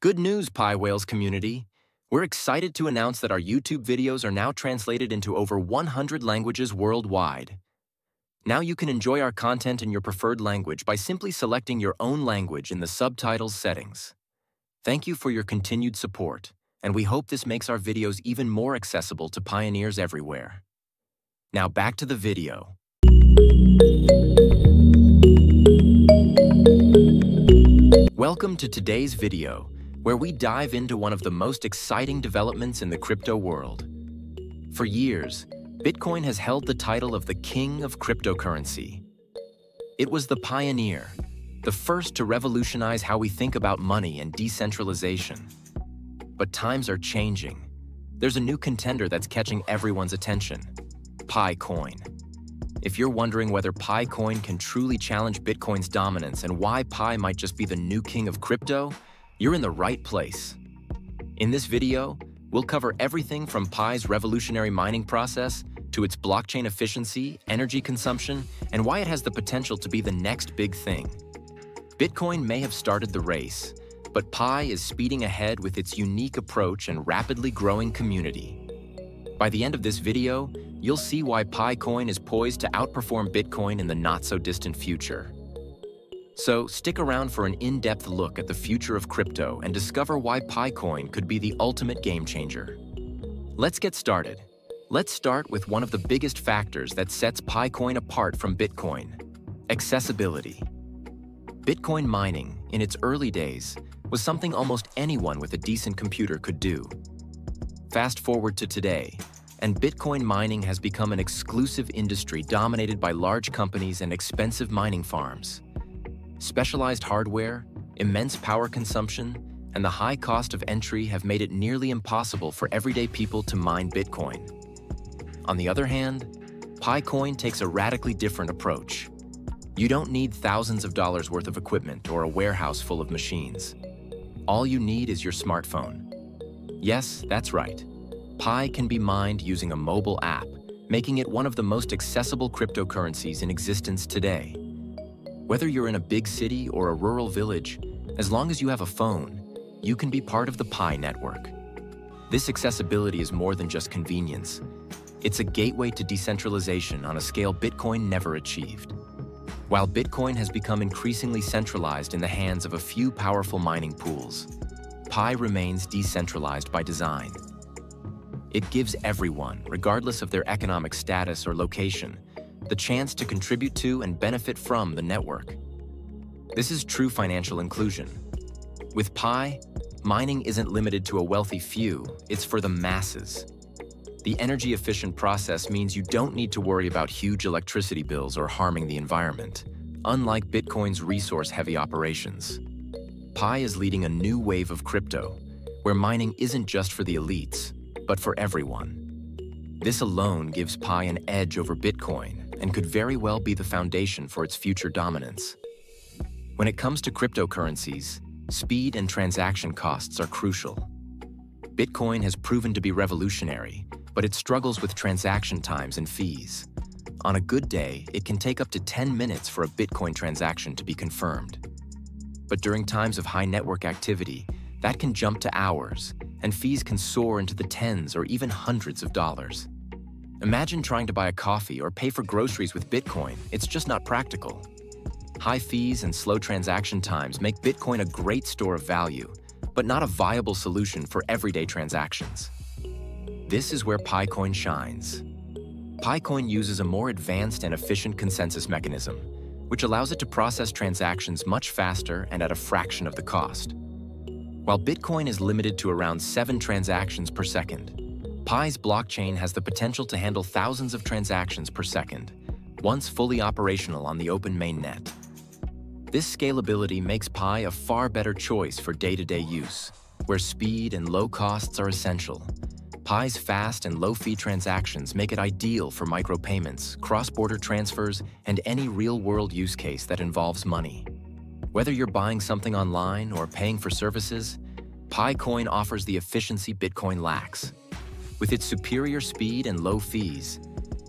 Good news, Pi Whales community! We're excited to announce that our YouTube videos are now translated into over 100 languages worldwide. Now you can enjoy our content in your preferred language by simply selecting your own language in the subtitles settings. Thank you for your continued support, and we hope this makes our videos even more accessible to pioneers everywhere. Now back to the video. Welcome to today's video, where we dive into one of the most exciting developments in the crypto world. For years, Bitcoin has held the title of the king of cryptocurrency. It was the pioneer, the first to revolutionize how we think about money and decentralization. But times are changing. There's a new contender that's catching everyone's attention: Pi Coin. If you're wondering whether Pi Coin can truly challenge Bitcoin's dominance and why Pi might just be the new king of crypto, you're in the right place. In this video, we'll cover everything from Pi's revolutionary mining process to its blockchain efficiency, energy consumption, and why it has the potential to be the next big thing. Bitcoin may have started the race, but Pi is speeding ahead with its unique approach and rapidly growing community. By the end of this video, you'll see why Pi Coin is poised to outperform Bitcoin in the not-so-distant future. So stick around for an in-depth look at the future of crypto and discover why Pi Coin could be the ultimate game changer. Let's get started. Let's start with one of the biggest factors that sets Pi Coin apart from Bitcoin: accessibility. Bitcoin mining, in its early days, was something almost anyone with a decent computer could do. Fast forward to today, and Bitcoin mining has become an exclusive industry dominated by large companies and expensive mining farms. Specialized hardware, immense power consumption, and the high cost of entry have made it nearly impossible for everyday people to mine Bitcoin. On the other hand, Pi Coin takes a radically different approach. You don't need thousands of dollars worth of equipment or a warehouse full of machines. All you need is your smartphone. Yes, that's right. Pi can be mined using a mobile app, making it one of the most accessible cryptocurrencies in existence today. Whether you're in a big city or a rural village, as long as you have a phone, you can be part of the Pi Network. This accessibility is more than just convenience. It's a gateway to decentralization on a scale Bitcoin never achieved. While Bitcoin has become increasingly centralized in the hands of a few powerful mining pools, Pi remains decentralized by design. It gives everyone, regardless of their economic status or location, the chance to contribute to and benefit from the network. This is true financial inclusion. With Pi, mining isn't limited to a wealthy few, it's for the masses. The energy-efficient process means you don't need to worry about huge electricity bills or harming the environment, unlike Bitcoin's resource-heavy operations. Pi is leading a new wave of crypto, where mining isn't just for the elites, but for everyone. This alone gives Pi an edge over Bitcoin and could very well be the foundation for its future dominance. When it comes to cryptocurrencies, speed and transaction costs are crucial. Bitcoin has proven to be revolutionary, but it struggles with transaction times and fees. On a good day, it can take up to 10 minutes for a Bitcoin transaction to be confirmed. But during times of high network activity, that can jump to hours, and fees can soar into the tens or even hundreds of dollars. Imagine trying to buy a coffee or pay for groceries with Bitcoin. It's just not practical. High fees and slow transaction times make Bitcoin a great store of value, but not a viable solution for everyday transactions. This is where Pi Coin shines. Pi Coin uses a more advanced and efficient consensus mechanism, which allows it to process transactions much faster and at a fraction of the cost. While Bitcoin is limited to around 7 transactions per second, Pi's blockchain has the potential to handle thousands of transactions per second, once fully operational on the open mainnet. This scalability makes Pi a far better choice for day-to-day use, where speed and low costs are essential. Pi's fast and low-fee transactions make it ideal for micropayments, cross-border transfers, and any real-world use case that involves money. Whether you're buying something online or paying for services, Pi Coin offers the efficiency Bitcoin lacks. With its superior speed and low fees,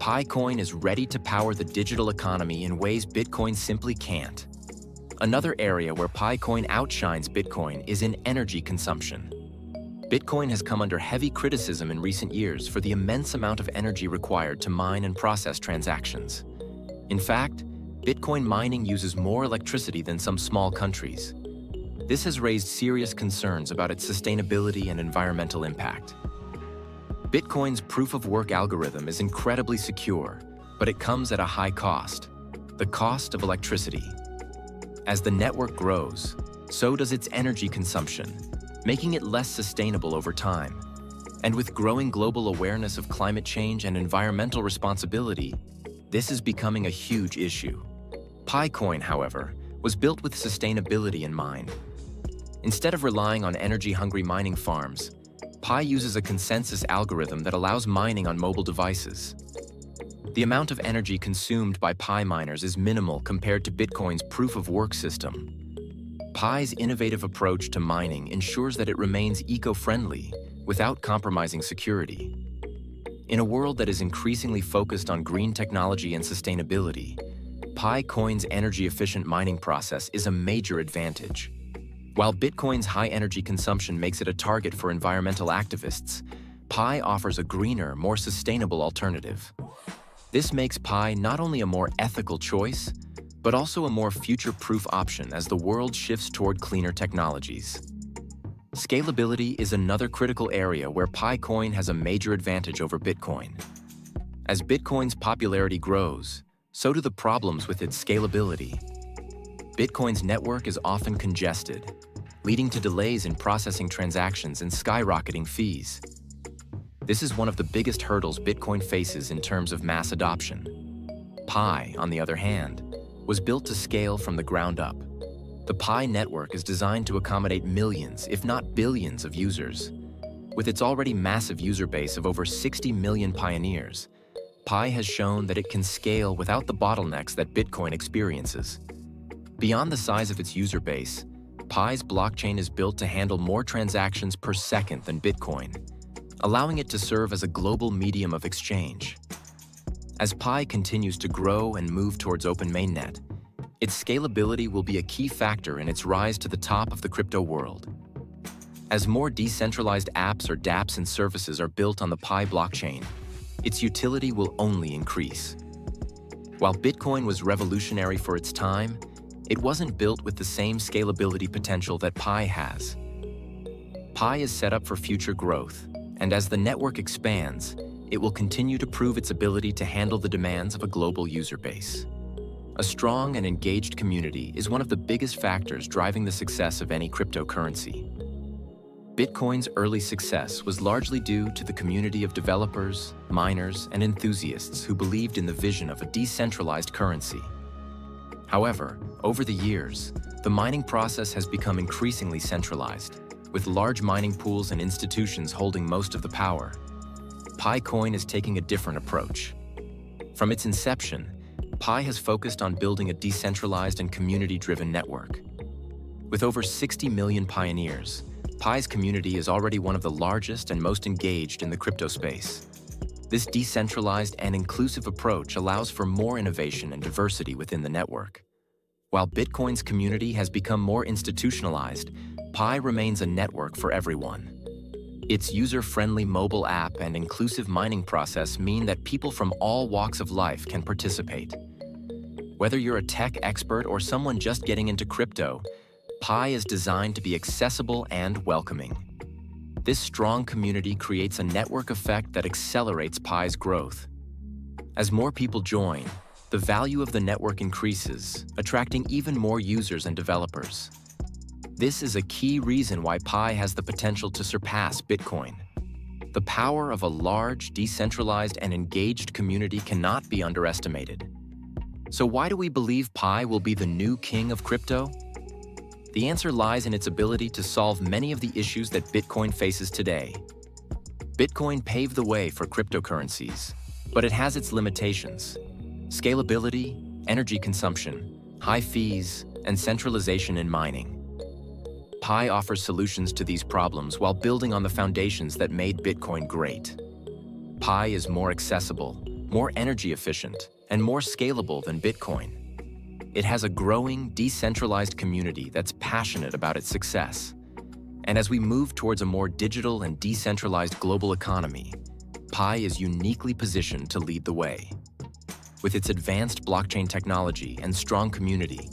Pi Coin is ready to power the digital economy in ways Bitcoin simply can't. Another area where PiCoin outshines Bitcoin is in energy consumption. Bitcoin has come under heavy criticism in recent years for the immense amount of energy required to mine and process transactions. In fact, Bitcoin mining uses more electricity than some small countries. This has raised serious concerns about its sustainability and environmental impact. Bitcoin's proof-of-work algorithm is incredibly secure, but it comes at a high cost, the cost of electricity. As the network grows, so does its energy consumption, making it less sustainable over time. And with growing global awareness of climate change and environmental responsibility, this is becoming a huge issue. PiCoin, however, was built with sustainability in mind. Instead of relying on energy-hungry mining farms, Pi uses a consensus algorithm that allows mining on mobile devices. The amount of energy consumed by Pi miners is minimal compared to Bitcoin's proof-of-work system. Pi's innovative approach to mining ensures that it remains eco-friendly without compromising security. In a world that is increasingly focused on green technology and sustainability, PiCoin's energy-efficient mining process is a major advantage. While Bitcoin's high energy consumption makes it a target for environmental activists, Pi offers a greener, more sustainable alternative. This makes Pi not only a more ethical choice, but also a more future-proof option as the world shifts toward cleaner technologies. Scalability is another critical area where PiCoin has a major advantage over Bitcoin. As Bitcoin's popularity grows, so do the problems with its scalability. Bitcoin's network is often congested, leading to delays in processing transactions and skyrocketing fees. This is one of the biggest hurdles Bitcoin faces in terms of mass adoption. Pi, on the other hand, was built to scale from the ground up. The Pi network is designed to accommodate millions, if not billions, of users. With its already massive user base of over 60 million pioneers, Pi has shown that it can scale without the bottlenecks that Bitcoin experiences. Beyond the size of its user base, Pi's blockchain is built to handle more transactions per second than Bitcoin, allowing it to serve as a global medium of exchange. As Pi continues to grow and move towards open mainnet, its scalability will be a key factor in its rise to the top of the crypto world. As more decentralized apps or dApps and services are built on the Pi blockchain, its utility will only increase. While Bitcoin was revolutionary for its time, it wasn't built with the same scalability potential that Pi has. Pi is set up for future growth, and as the network expands, it will continue to prove its ability to handle the demands of a global user base. A strong and engaged community is one of the biggest factors driving the success of any cryptocurrency. Bitcoin's early success was largely due to the community of developers, miners, and enthusiasts who believed in the vision of a decentralized currency. However, over the years, the mining process has become increasingly centralized, with large mining pools and institutions holding most of the power. PiCoin is taking a different approach. From its inception, Pi has focused on building a decentralized and community-driven network. With over 60 million pioneers, Pi's community is already one of the largest and most engaged in the crypto space. This decentralized and inclusive approach allows for more innovation and diversity within the network. While Bitcoin's community has become more institutionalized, Pi remains a network for everyone. Its user-friendly mobile app and inclusive mining process mean that people from all walks of life can participate. Whether you're a tech expert or someone just getting into crypto, Pi is designed to be accessible and welcoming. This strong community creates a network effect that accelerates Pi's growth. As more people join, the value of the network increases, attracting even more users and developers. This is a key reason why Pi has the potential to surpass Bitcoin. The power of a large, decentralized, and engaged community cannot be underestimated. So why do we believe Pi will be the new king of crypto? The answer lies in its ability to solve many of the issues that Bitcoin faces today. Bitcoin paved the way for cryptocurrencies, but it has its limitations. Scalability, energy consumption, high fees, and centralization in mining. Pi offers solutions to these problems while building on the foundations that made Bitcoin great. Pi is more accessible, more energy efficient, and more scalable than Bitcoin. It has a growing, decentralized community that's passionate about its success. And as we move towards a more digital and decentralized global economy, Pi is uniquely positioned to lead the way. With its advanced blockchain technology and strong community,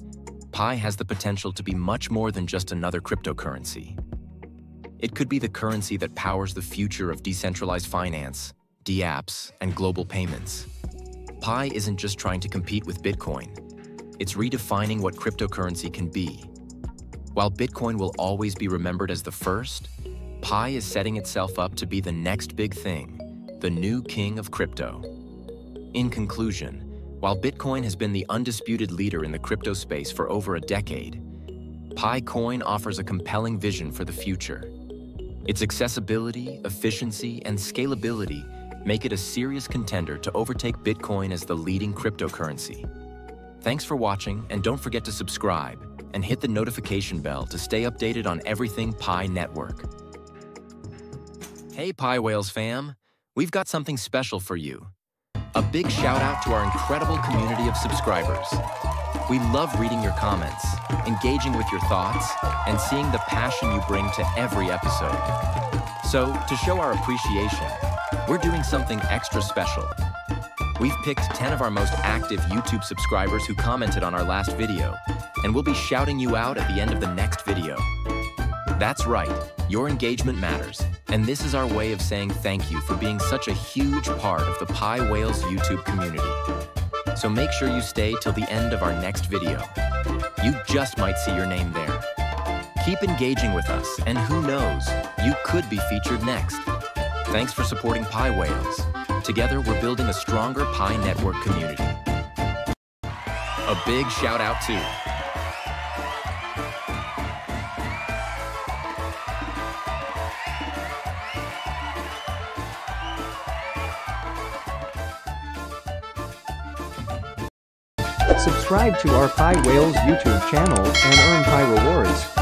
Pi has the potential to be much more than just another cryptocurrency. It could be the currency that powers the future of decentralized finance, dApps, and global payments. Pi isn't just trying to compete with Bitcoin. It's redefining what cryptocurrency can be. While Bitcoin will always be remembered as the first, Pi is setting itself up to be the next big thing, the new king of crypto. In conclusion, while Bitcoin has been the undisputed leader in the crypto space for over a decade, Pi Coin offers a compelling vision for the future. Its accessibility, efficiency, and scalability make it a serious contender to overtake Bitcoin as the leading cryptocurrency. Thanks for watching, and don't forget to subscribe and hit the notification bell to stay updated on everything Pi Network. Hey Pi Whales fam, we've got something special for you. A big shout out to our incredible community of subscribers. We love reading your comments, engaging with your thoughts, and seeing the passion you bring to every episode. So, to show our appreciation, we're doing something extra special. We've picked 10 of our most active YouTube subscribers who commented on our last video, and we'll be shouting you out at the end of the next video. That's right, your engagement matters, and this is our way of saying thank you for being such a huge part of the Pi Whales YouTube community. So make sure you stay till the end of our next video. You just might see your name there. Keep engaging with us, and who knows, you could be featured next. Thanks for supporting Pi Whales. Together, we're building a stronger Pi Network community. A big shout out to subscribe to our Pi Whales YouTube channel and earn Pi rewards.